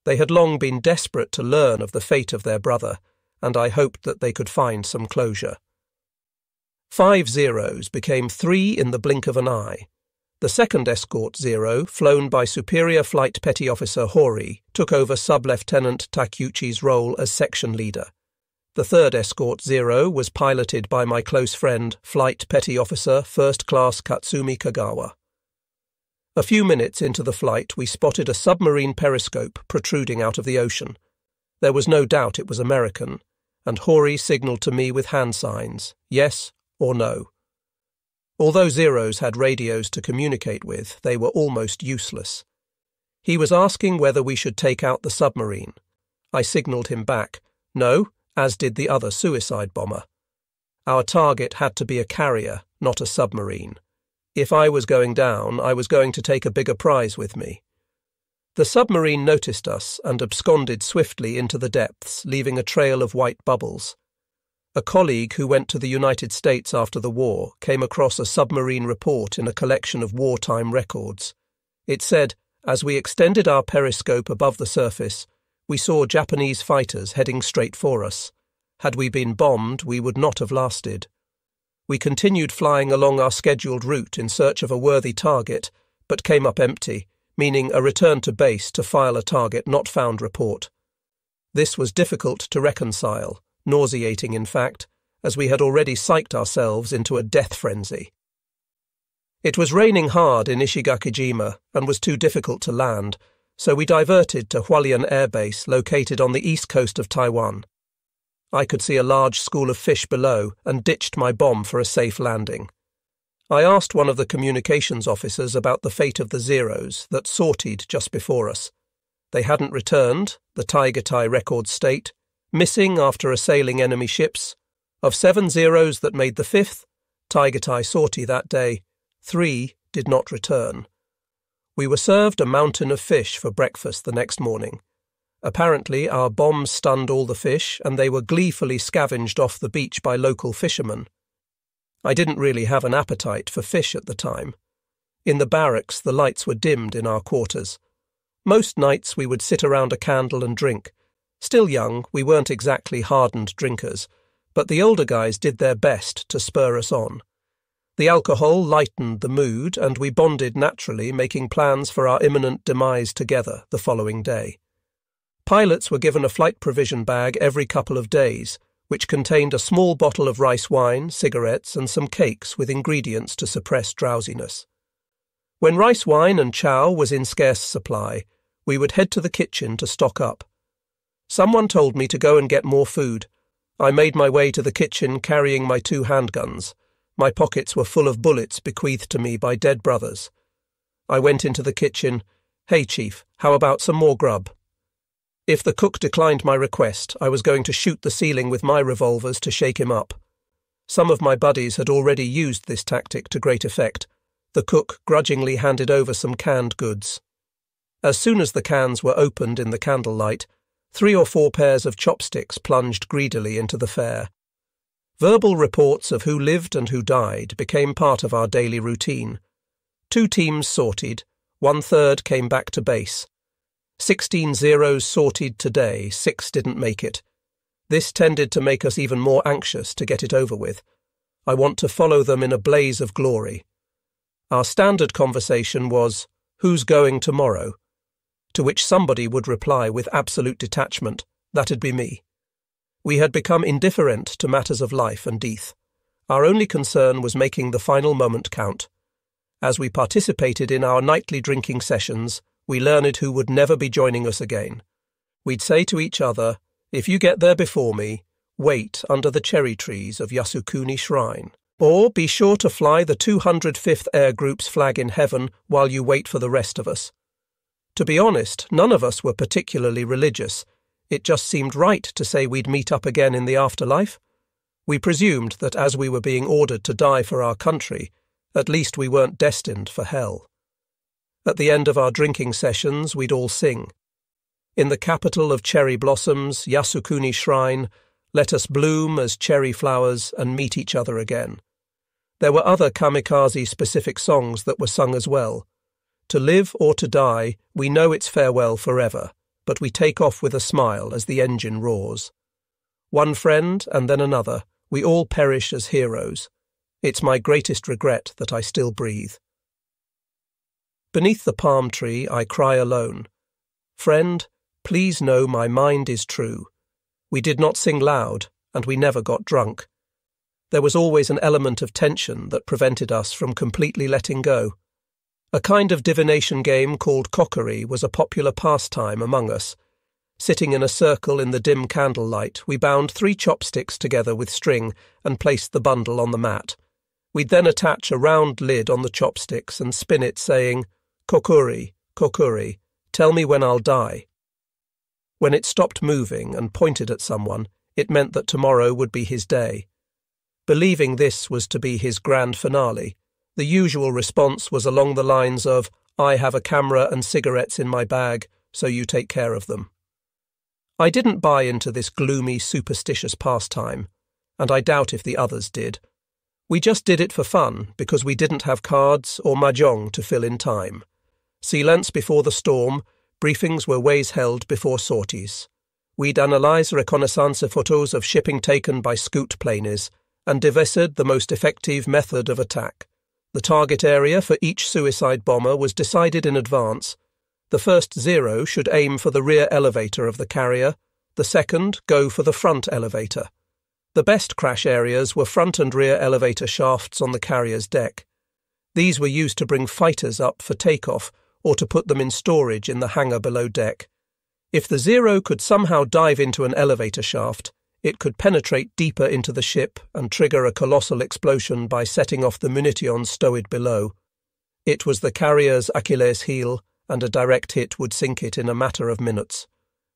They had long been desperate to learn of the fate of their brother, and I hoped that they could find some closure. Five Zeros became three in the blink of an eye. The second escort Zero, flown by Superior Flight Petty Officer Hori, took over Sub-Lieutenant Takeuchi's role as section leader. The third escort Zero was piloted by my close friend, Flight Petty Officer First Class Katsumi Kagawa. A few minutes into the flight, we spotted a submarine periscope protruding out of the ocean. There was no doubt it was American, and Hori signalled to me with hand signs, yes or no. Although Zeros had radios to communicate with, they were almost useless. He was asking whether we should take out the submarine. I signalled him back, no, as did the other suicide bomber. Our target had to be a carrier, not a submarine. If I was going down, I was going to take a bigger prize with me. The submarine noticed us and absconded swiftly into the depths, leaving a trail of white bubbles. A colleague who went to the United States after the war came across a submarine report in a collection of wartime records. It said, as we extended our periscope above the surface, we saw Japanese fighters heading straight for us. Had we been bombed, we would not have lasted. We continued flying along our scheduled route in search of a worthy target, but came up empty, meaning a return to base to file a target not found report. This was difficult to reconcile, nauseating in fact, as we had already psyched ourselves into a death frenzy. It was raining hard in Ishigakijima and was too difficult to land, so we diverted to Hualien Air Base, located on the east coast of Taiwan. I could see a large school of fish below and ditched my bomb for a safe landing. I asked one of the communications officers about the fate of the Zeros that sortied just before us. They hadn't returned, the Taigitai records state, missing after assailing enemy ships. Of seven Zeros that made the fifth Taigitai sortie that day, three did not return. We were served a mountain of fish for breakfast the next morning. Apparently, our bombs stunned all the fish, and they were gleefully scavenged off the beach by local fishermen. I didn't really have an appetite for fish at the time. In the barracks, the lights were dimmed in our quarters. Most nights we would sit around a candle and drink. Still young, we weren't exactly hardened drinkers, but the older guys did their best to spur us on. The alcohol lightened the mood, and we bonded naturally, making plans for our imminent demise together the following day. Pilots were given a flight provision bag every couple of days, which contained a small bottle of rice wine, cigarettes, and some cakes with ingredients to suppress drowsiness. When rice wine and chow was in scarce supply, we would head to the kitchen to stock up. Someone told me to go and get more food. I made my way to the kitchen carrying my two handguns. My pockets were full of bullets bequeathed to me by dead brothers. I went into the kitchen. "Hey, Chief, how about some more grub?" If the cook declined my request, I was going to shoot the ceiling with my revolvers to shake him up. Some of my buddies had already used this tactic to great effect. The cook grudgingly handed over some canned goods. As soon as the cans were opened in the candlelight, three or four pairs of chopsticks plunged greedily into the fare. Verbal reports of who lived and who died became part of our daily routine. Two teams sortied, one-third came back to base. Sixteen Zeros sortied today, six didn't make it. This tended to make us even more anxious to get it over with. I want to follow them in a blaze of glory. Our standard conversation was, "Who's going tomorrow?" To which somebody would reply with absolute detachment, "That'd be me." We had become indifferent to matters of life and death. Our only concern was making the final moment count. As we participated in our nightly drinking sessions, we learned who would never be joining us again. We'd say to each other, "If you get there before me, wait under the cherry trees of Yasukuni Shrine." Or be sure to fly the two hundred fifth Air Group's flag in heaven while you wait for the rest of us. To be honest, none of us were particularly religious. It just seemed right to say we'd meet up again in the afterlife. We presumed that as we were being ordered to die for our country, at least we weren't destined for hell. At the end of our drinking sessions, we'd all sing. "In the capital of cherry blossoms, Yasukuni Shrine, let us bloom as cherry flowers and meet each other again." There were other kamikaze-specific songs that were sung as well. "To live or to die, we know it's farewell forever, but we take off with a smile as the engine roars. One friend and then another, we all perish as heroes. It's my greatest regret that I still breathe." Beneath the palm tree, I cry alone. "Friend, please know my mind is true." We did not sing loud, and we never got drunk. There was always an element of tension that prevented us from completely letting go. A kind of divination game called cockery was a popular pastime among us. Sitting in a circle in the dim candlelight, we bound three chopsticks together with string and placed the bundle on the mat. We'd then attach a round lid on the chopsticks and spin it, saying, "Kokuri, kokuri, tell me when I'll die." When it stopped moving and pointed at someone, it meant that tomorrow would be his day. Believing this was to be his grand finale, the usual response was along the lines of, "I have a camera and cigarettes in my bag, so you take care of them." I didn't buy into this gloomy, superstitious pastime, and I doubt if the others did. We just did it for fun because we didn't have cards or mahjong to fill in time. Silence before the storm. Briefings were ways held before sorties. We'd analyse reconnaissance photos of shipping taken by scoot planes and devised the most effective method of attack. The target area for each suicide bomber was decided in advance. The first Zero should aim for the rear elevator of the carrier, the second go for the front elevator. The best crash areas were front and rear elevator shafts on the carrier's deck. These were used to bring fighters up for takeoff, or to put them in storage in the hangar below deck. If the Zero could somehow dive into an elevator shaft, it could penetrate deeper into the ship and trigger a colossal explosion by setting off the munition stowed below. It was the carrier's Achilles heel, and a direct hit would sink it in a matter of minutes.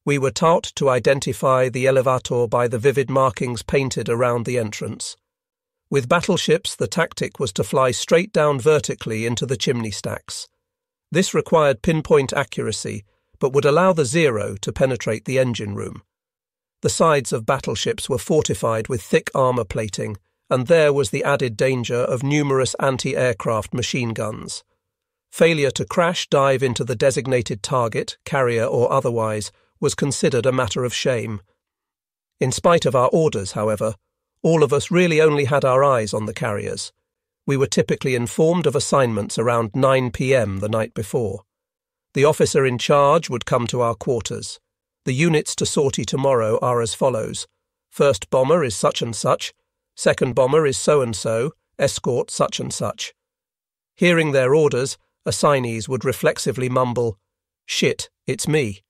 We were taught to identify the elevator by the vivid markings painted around the entrance. With battleships, the tactic was to fly straight down vertically into the chimney stacks. This required pinpoint accuracy, but would allow the Zero to penetrate the engine room. The sides of battleships were fortified with thick armour plating, and there was the added danger of numerous anti-aircraft machine guns. Failure to crash dive into the designated target, carrier or otherwise, was considered a matter of shame. In spite of our orders, however, all of us really only had our eyes on the carriers. We were typically informed of assignments around nine p m the night before. The officer in charge would come to our quarters. The units to sortie tomorrow are as follows. First bomber is such and such. Second bomber is so and so. Escort such and such. Hearing their orders, assignees would reflexively mumble, "Shit, it's me."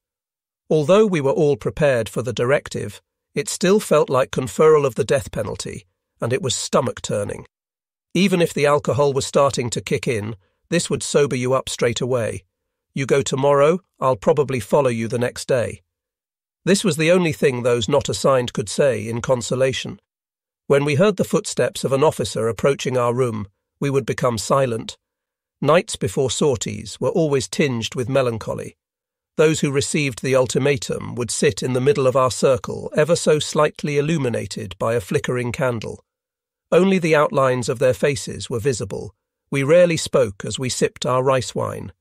Although we were all prepared for the directive, it still felt like conferral of the death penalty, and it was stomach-turning. Even if the alcohol was starting to kick in, this would sober you up straight away. You go tomorrow, I'll probably follow you the next day. This was the only thing those not assigned could say in consolation. When we heard the footsteps of an officer approaching our room, we would become silent. Nights before sorties were always tinged with melancholy. Those who received the ultimatum would sit in the middle of our circle, ever so slightly illuminated by a flickering candle. Only the outlines of their faces were visible. We rarely spoke as we sipped our rice wine.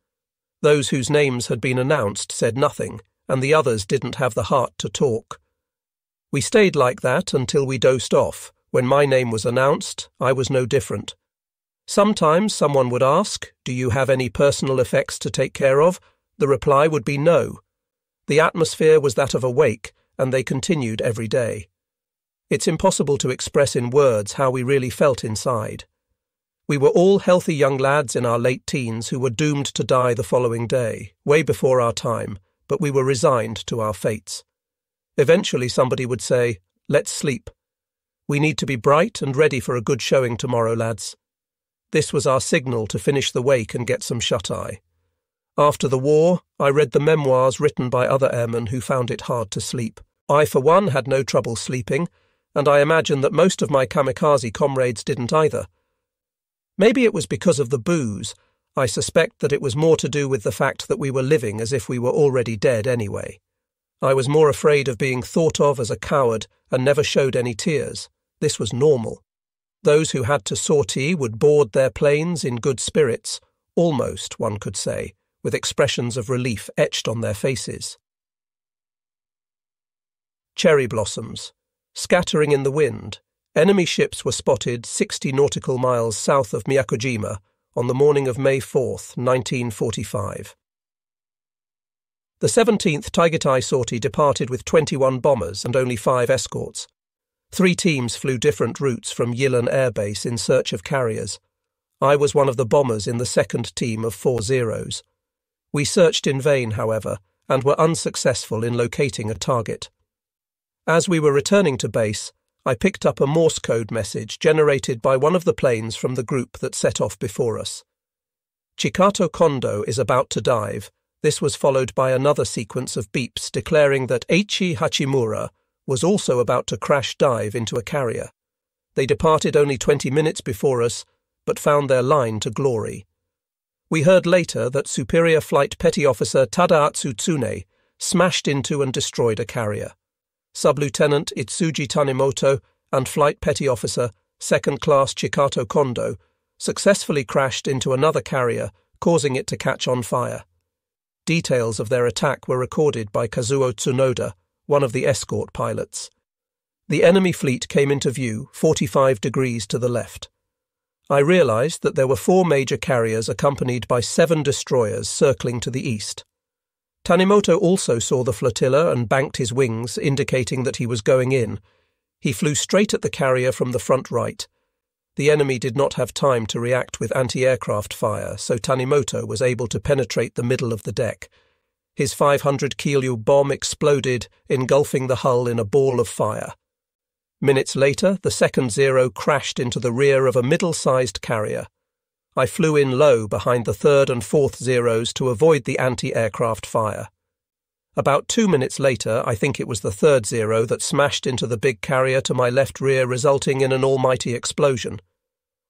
Those whose names had been announced said nothing, and the others didn't have the heart to talk. We stayed like that until we dozed off. When my name was announced, I was no different. Sometimes someone would ask, "Do you have any personal effects to take care of?" The reply would be no. The atmosphere was that of a wake, and they continued every day. It's impossible to express in words how we really felt inside. We were all healthy young lads in our late teens who were doomed to die the following day, way before our time, but we were resigned to our fates. Eventually somebody would say, "Let's sleep. We need to be bright and ready for a good showing tomorrow, lads." This was our signal to finish the wake and get some shut-eye. After the war, I read the memoirs written by other airmen who found it hard to sleep. I, for one, had no trouble sleeping, and I imagine that most of my kamikaze comrades didn't either. Maybe it was because of the booze. I suspect that it was more to do with the fact that we were living as if we were already dead anyway. I was more afraid of being thought of as a coward and never showed any tears. This was normal. Those who had to sortie would board their planes in good spirits, almost, one could say, with expressions of relief etched on their faces. Cherry blossoms, scattering in the wind. Enemy ships were spotted sixty nautical miles south of Miyakojima on the morning of May fourth, nineteen forty-five. The seventeenth Taigitai sortie departed with twenty-one bombers and only five escorts. Three teams flew different routes from Yilan Air Base in search of carriers. I was one of the bombers in the second team of four Zeros. We searched in vain, however, and were unsuccessful in locating a target. As we were returning to base, I picked up a Morse code message generated by one of the planes from the group that set off before us. Chikato Kondo is about to dive. This was followed by another sequence of beeps declaring that Eichi Hachimura was also about to crash dive into a carrier. They departed only twenty minutes before us, but found their line to glory. We heard later that Superior Flight Petty Officer Tadaatsu Tsune smashed into and destroyed a carrier. Sub-Lieutenant Itsuji Tanimoto and Flight Petty Officer Second Class Chikato Kondo successfully crashed into another carrier, causing it to catch on fire. Details of their attack were recorded by Kazuo Tsunoda, one of the escort pilots. The enemy fleet came into view forty-five degrees to the left. I realized that there were four major carriers accompanied by seven destroyers circling to the east. Tanimoto also saw the flotilla and banked his wings, indicating that he was going in. He flew straight at the carrier from the front right. The enemy did not have time to react with anti-aircraft fire, so Tanimoto was able to penetrate the middle of the deck. His five hundred kilo bomb exploded, engulfing the hull in a ball of fire. Minutes later, the second Zero crashed into the rear of a middle-sized carrier. I flew in low behind the third and fourth Zeros to avoid the anti-aircraft fire. About two minutes later, I think it was the third Zero that smashed into the big carrier to my left rear, resulting in an almighty explosion.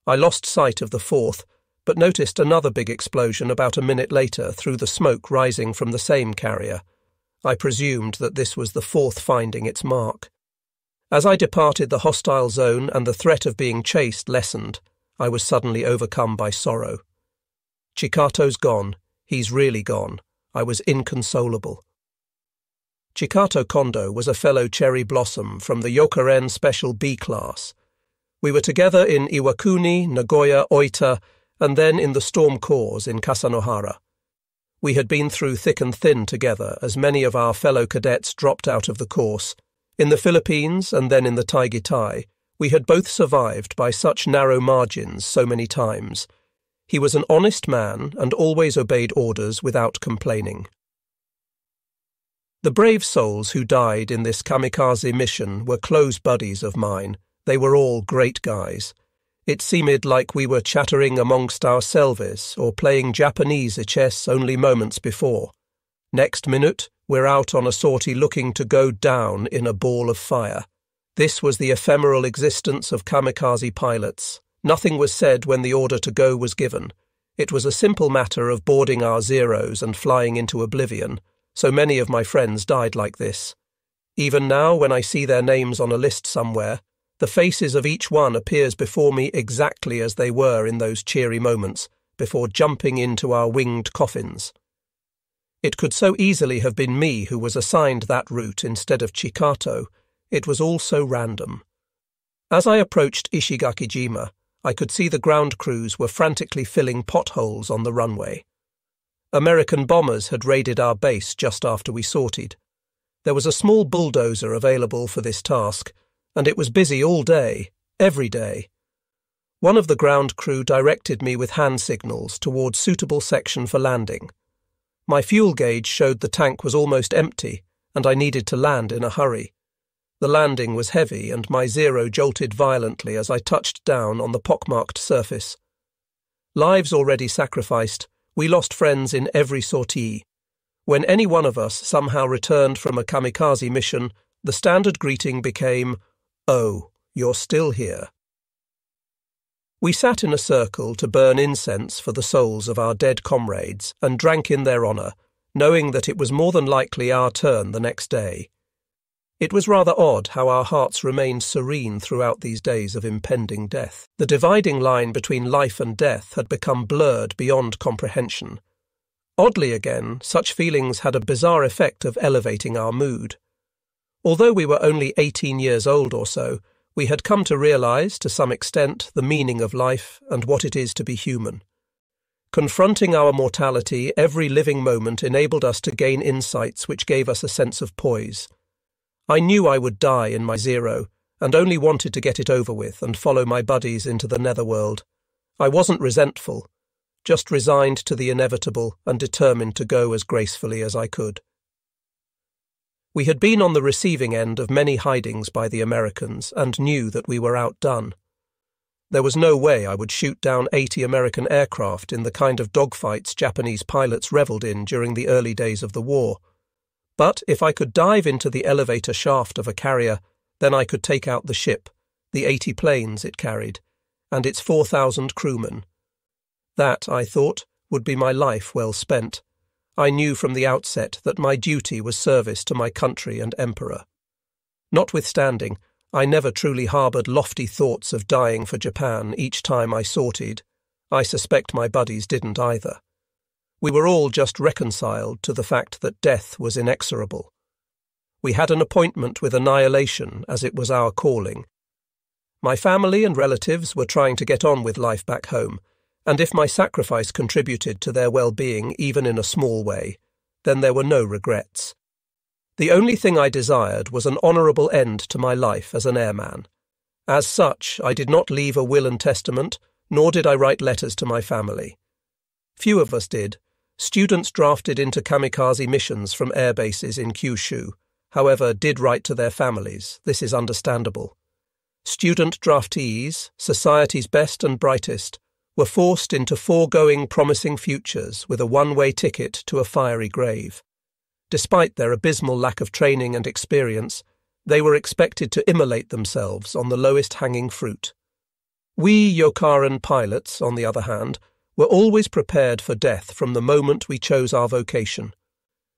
I lost sight of the fourth, but noticed another big explosion about a minute later through the smoke rising from the same carrier. I presumed that this was the fourth finding its mark. As I departed the hostile zone and the threat of being chased lessened, I was suddenly overcome by sorrow. Chikato's gone. He's really gone. I was inconsolable. Chikato Kondo was a fellow cherry blossom from the Yokaren Special B class. We were together in Iwakuni, Nagoya, Oita, and then in the Storm Corps in Kasanohara. We had been through thick and thin together, as many of our fellow cadets dropped out of the course. In the Philippines and then in the Taigitai, we had both survived by such narrow margins so many times. He was an honest man and always obeyed orders without complaining. The brave souls who died in this kamikaze mission were close buddies of mine. They were all great guys. It seemed like we were chattering amongst ourselves or playing Japanese chess only moments before. Next minute, we're out on a sortie looking to go down in a ball of fire. This was the ephemeral existence of kamikaze pilots. Nothing was said when the order to go was given. It was a simple matter of boarding our Zeros and flying into oblivion. So many of my friends died like this. Even now, when I see their names on a list somewhere, the faces of each one appears before me exactly as they were in those cheery moments, before jumping into our winged coffins. It could so easily have been me who was assigned that route instead of Chikato. It was all so random. As I approached Ishigakijima, I could see the ground crews were frantically filling potholes on the runway. American bombers had raided our base just after we sortied. There was a small bulldozer available for this task, and it was busy all day, every day. One of the ground crew directed me with hand signals toward suitable section for landing. My fuel gauge showed the tank was almost empty, and I needed to land in a hurry. The landing was heavy, and my Zero jolted violently as I touched down on the pockmarked surface. Lives already sacrificed, we lost friends in every sortie. When any one of us somehow returned from a kamikaze mission, the standard greeting became, "Oh, you're still here." We sat in a circle to burn incense for the souls of our dead comrades and drank in their honour, knowing that it was more than likely our turn the next day. It was rather odd how our hearts remained serene throughout these days of impending death. The dividing line between life and death had become blurred beyond comprehension. Oddly again, such feelings had a bizarre effect of elevating our mood. Although we were only eighteen years old or so, we had come to realise, to some extent, the meaning of life and what it is to be human. Confronting our mortality every living moment enabled us to gain insights which gave us a sense of poise. I knew I would die in my Zero, and only wanted to get it over with and follow my buddies into the netherworld. I wasn't resentful, just resigned to the inevitable and determined to go as gracefully as I could. We had been on the receiving end of many hidings by the Americans and knew that we were outdone. There was no way I would shoot down eighty American aircraft in the kind of dogfights Japanese pilots revelled in during the early days of the war. But if I could dive into the elevator shaft of a carrier, then I could take out the ship, the eighty planes it carried, and its four thousand crewmen. That, I thought, would be my life well spent. I knew from the outset that my duty was service to my country and emperor. Notwithstanding, I never truly harboured lofty thoughts of dying for Japan each time I sortied. I suspect my buddies didn't either. We were all just reconciled to the fact that death was inexorable. We had an appointment with annihilation, as it was our calling. My family and relatives were trying to get on with life back home, and if my sacrifice contributed to their well-being even in a small way, then there were no regrets. The only thing I desired was an honourable end to my life as an airman. As such, I did not leave a will and testament, nor did I write letters to my family. Few of us did. Students drafted into kamikaze missions from air bases in Kyushu, however, did write to their families. This is understandable. Student draftees, society's best and brightest, were forced into foregoing promising futures with a one-way ticket to a fiery grave. Despite their abysmal lack of training and experience, they were expected to immolate themselves on the lowest-hanging fruit. We Yokaren pilots, on the other hand, were always prepared for death from the moment we chose our vocation.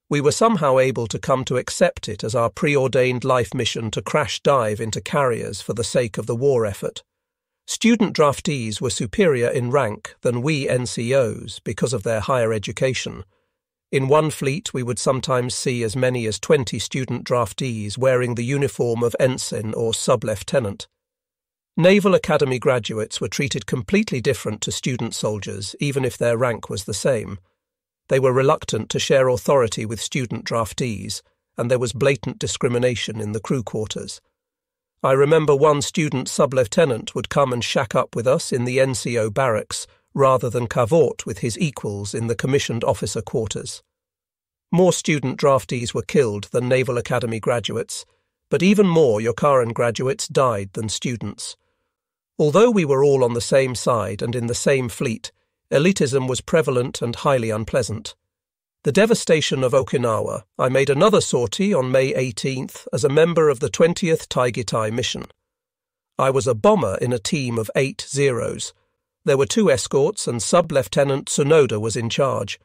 We were somehow able to come to accept it as our preordained life mission to crash-dive into carriers for the sake of the war effort. Student draftees were superior in rank than we N C Os because of their higher education. In one fleet we would sometimes see as many as twenty student draftees wearing the uniform of ensign or sub-lieutenant. Naval Academy graduates were treated completely different to student soldiers, even if their rank was the same. They were reluctant to share authority with student draftees, and there was blatant discrimination in the crew quarters. I remember one student sub-lieutenant would come and shack up with us in the N C O barracks rather than cavort with his equals in the commissioned officer quarters. More student draftees were killed than Naval Academy graduates, but even more Yokaren graduates died than students. Although we were all on the same side and in the same fleet, elitism was prevalent and highly unpleasant. The devastation of Okinawa, I made another sortie on May eighteenth as a member of the twentieth Taigitai mission. I was a bomber in a team of eight Zeros. There were two escorts and Sub-Lieutenant Tsunoda was in charge.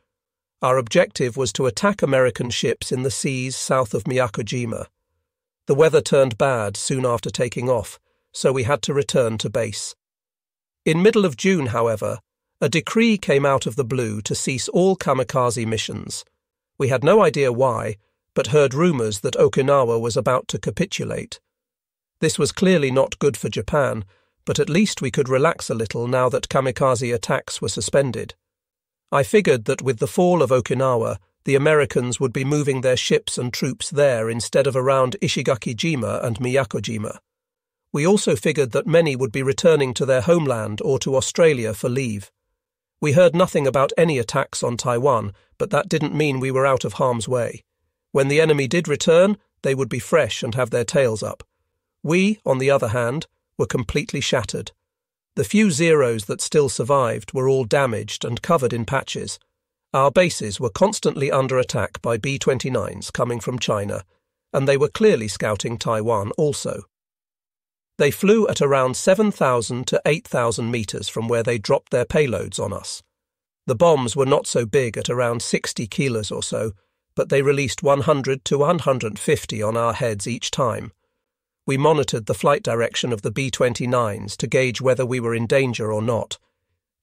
Our objective was to attack American ships in the seas south of Miyakojima. The weather turned bad soon after taking off, so we had to return to base. In middle of June, however, a decree came out of the blue to cease all kamikaze missions. We had no idea why, but heard rumours that Okinawa was about to capitulate. This was clearly not good for Japan, but at least we could relax a little now that kamikaze attacks were suspended. I figured that with the fall of Okinawa, the Americans would be moving their ships and troops there instead of around Ishigakijima and Miyakojima. We also figured that many would be returning to their homeland or to Australia for leave. We heard nothing about any attacks on Taiwan, but that didn't mean we were out of harm's way. When the enemy did return, they would be fresh and have their tails up. We, on the other hand, were completely shattered. The few Zeros that still survived were all damaged and covered in patches. Our bases were constantly under attack by B twenty-nines coming from China, and they were clearly scouting Taiwan also. They flew at around seven thousand to eight thousand metres from where they dropped their payloads on us. The bombs were not so big at around sixty kilos or so, but they released one hundred to one hundred fifty on our heads each time. We monitored the flight direction of the B twenty-nines to gauge whether we were in danger or not.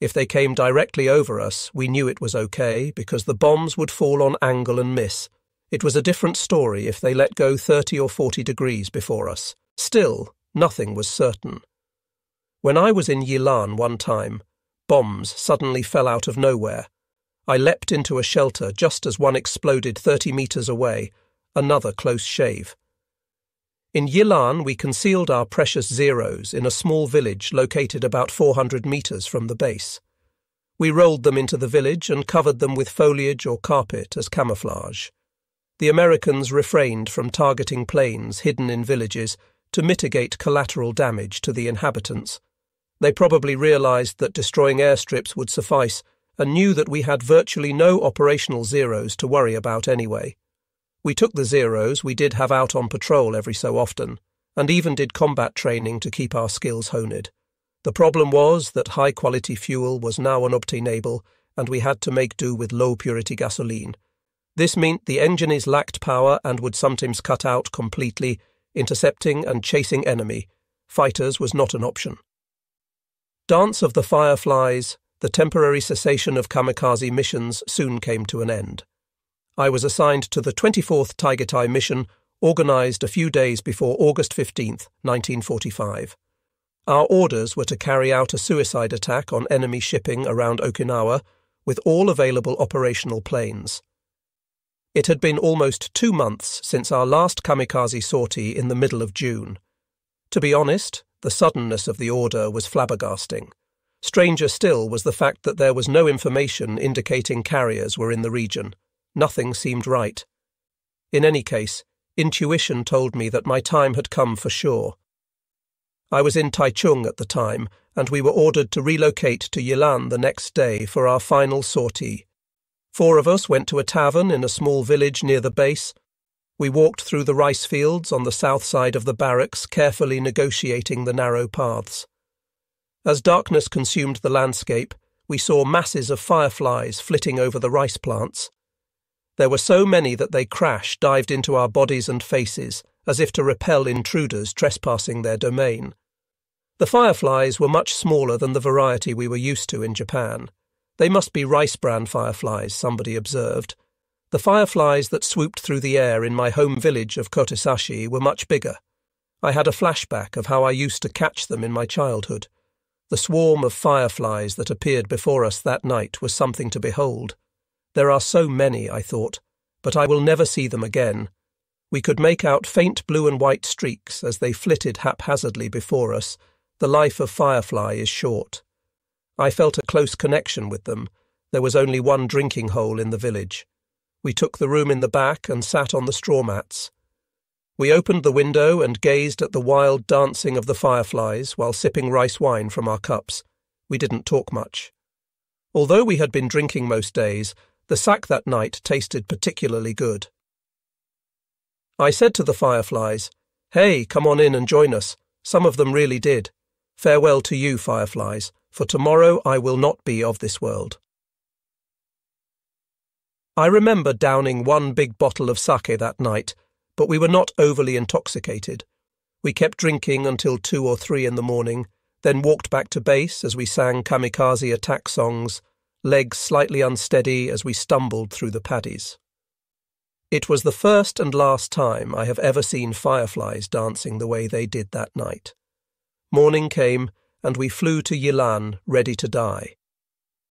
If they came directly over us, we knew it was okay because the bombs would fall on angle and miss. It was a different story if they let go thirty or forty degrees before us. Still, nothing was certain. When I was in Yilan one time, bombs suddenly fell out of nowhere. I leapt into a shelter just as one exploded thirty metres away, another close shave. In Yilan we concealed our precious Zeros in a small village located about four hundred metres from the base. We rolled them into the village and covered them with foliage or carpet as camouflage. The Americans refrained from targeting planes hidden in villages to mitigate collateral damage to the inhabitants. They probably realised that destroying airstrips would suffice and knew that we had virtually no operational Zeros to worry about anyway. We took the Zeros we did have out on patrol every so often, and even did combat training to keep our skills honed. The problem was that high-quality fuel was now unobtainable, and we had to make do with low-purity gasoline. This meant the engines lacked power and would sometimes cut out completely. Intercepting and chasing enemy, fighters was not an option. Dance of the Fireflies, the temporary cessation of kamikaze missions soon came to an end. I was assigned to the twenty-fourth Taigitai mission, organised a few days before August fifteenth nineteen forty-five. Our orders were to carry out a suicide attack on enemy shipping around Okinawa with all available operational planes. It had been almost two months since our last kamikaze sortie in the middle of June. To be honest, the suddenness of the order was flabbergasting. Stranger still was the fact that there was no information indicating carriers were in the region. Nothing seemed right. In any case, intuition told me that my time had come for sure. I was in Taichung at the time, and we were ordered to relocate to Yilan the next day for our final sortie. Four of us went to a tavern in a small village near the base. We walked through the rice fields on the south side of the barracks, carefully negotiating the narrow paths. As darkness consumed the landscape, we saw masses of fireflies flitting over the rice plants. There were so many that they crash dived into our bodies and faces, as if to repel intruders trespassing their domain. The fireflies were much smaller than the variety we were used to in Japan. They must be rice bran fireflies, somebody observed. The fireflies that swooped through the air in my home village of Kotesashi were much bigger. I had a flashback of how I used to catch them in my childhood. The swarm of fireflies that appeared before us that night was something to behold. There are so many, I thought, but I will never see them again. We could make out faint blue and white streaks as they flitted haphazardly before us. The life of firefly is short. I felt a close connection with them. There was only one drinking hole in the village. We took the room in the back and sat on the straw mats. We opened the window and gazed at the wild dancing of the fireflies while sipping rice wine from our cups. We didn't talk much. Although we had been drinking most days, the sack that night tasted particularly good. I said to the fireflies, "Hey, come on in and join us." Some of them really did. Farewell to you, fireflies, for tomorrow I will not be of this world. I remember downing one big bottle of sake that night, but we were not overly intoxicated. We kept drinking until two or three in the morning, then walked back to base as we sang kamikaze attack songs, legs slightly unsteady as we stumbled through the paddies. It was the first and last time I have ever seen fireflies dancing the way they did that night. Morning came, and we flew to Yilan, ready to die.